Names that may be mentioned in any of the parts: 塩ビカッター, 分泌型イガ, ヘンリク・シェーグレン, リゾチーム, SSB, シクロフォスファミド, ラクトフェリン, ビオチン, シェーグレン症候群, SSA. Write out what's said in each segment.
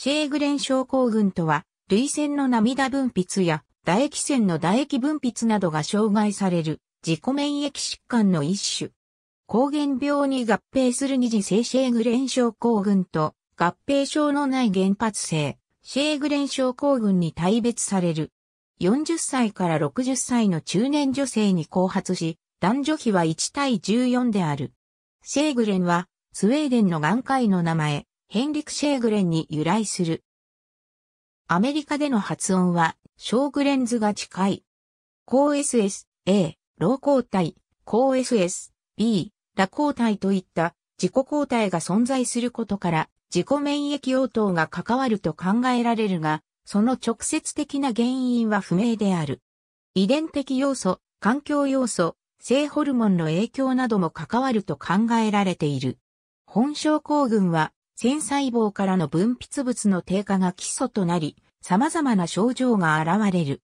シェーグレン症候群とは、涙腺の涙分泌や唾液腺の唾液分泌などが障害される自己免疫疾患の一種。膠原病に合併する二次性シェーグレン症候群と合併症のない原発性シェーグレン症候群に大別される。40歳から60歳の中年女性に後発し、男女比は1対14である。シェーグレンはスウェーデンの眼科医の名前、ヘンリク・シェーグレンに由来する。アメリカでの発音は、ショーグレンズが近い。抗 SSA、老抗体、抗 SSB、羅抗体といった自己抗体が存在することから、自己免疫応答が関わると考えられるが、その直接的な原因は不明である。遺伝的要素、環境要素、性ホルモンの影響なども関わると考えられている。本症候群は、腺細胞からの分泌物の低下が基礎となり、様々な症状が現れる。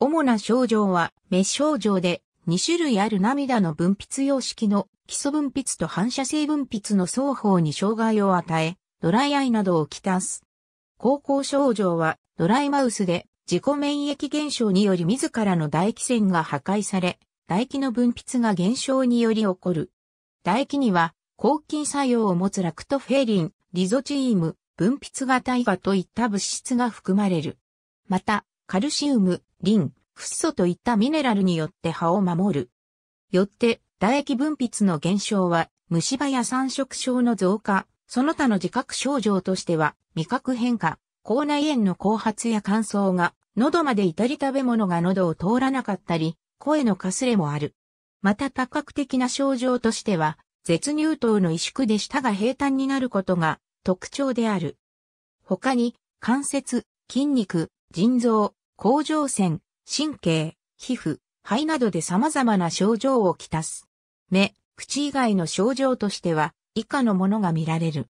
主な症状は、メッ症状で2種類ある涙の分泌様式の基礎分泌と反射性分泌の双方に障害を与え、ドライアイなどをきたす。後行症状は、ドライマウスで自己免疫減少により自らの唾液腺が破壊され、唾液の分泌が減少により起こる。唾液には、抗菌作用を持つラクトフェリン、リゾチーム、分泌型イガといった物質が含まれる。また、カルシウム、リン、フッ素といったミネラルによって歯を守る。よって、唾液分泌の減少は、虫歯や酸食症の増加、その他の自覚症状としては、味覚変化、口内炎の後発や乾燥が、喉まで至り食べ物が喉を通らなかったり、声のかすれもある。また多角的な症状としては、舌乳頭の萎縮で舌が平坦になることが特徴である。他に、関節、筋肉、腎臓、甲状腺、神経、皮膚、肺などで様々な症状をきたす。目、口以外の症状としては、以下のものが見られる。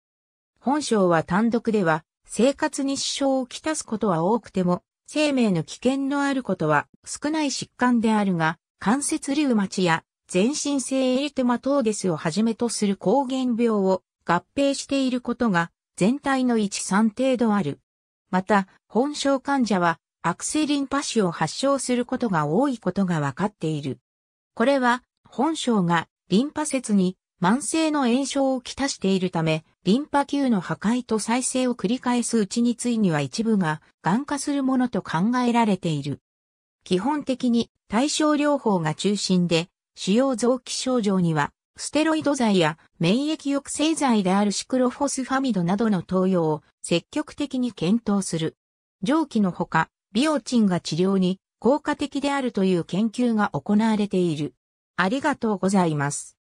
本症は単独では、生活に支障をきたすことは多くても、生命の危険のあることは少ない疾患であるが、関節リウマチや、全身性エリテマトーデスをはじめとする膠原病を合併していることが全体の 1〜3 程度ある。また、本症患者は悪性リンパ腫を発症することが多いことがわかっている。これは、本症がリンパ節に慢性の炎症をきたしているため、リンパ球の破壊と再生を繰り返すうちについには一部が癌化するものと考えられている。基本的に対症療法が中心で、腫瘍臓器症状には、ステロイド剤や免疫抑制剤であるシクロフォスファミドなどの投与を積極的に検討する。上記のほか、ビオチンが治療に効果的であるという研究が行われている。ありがとうございます。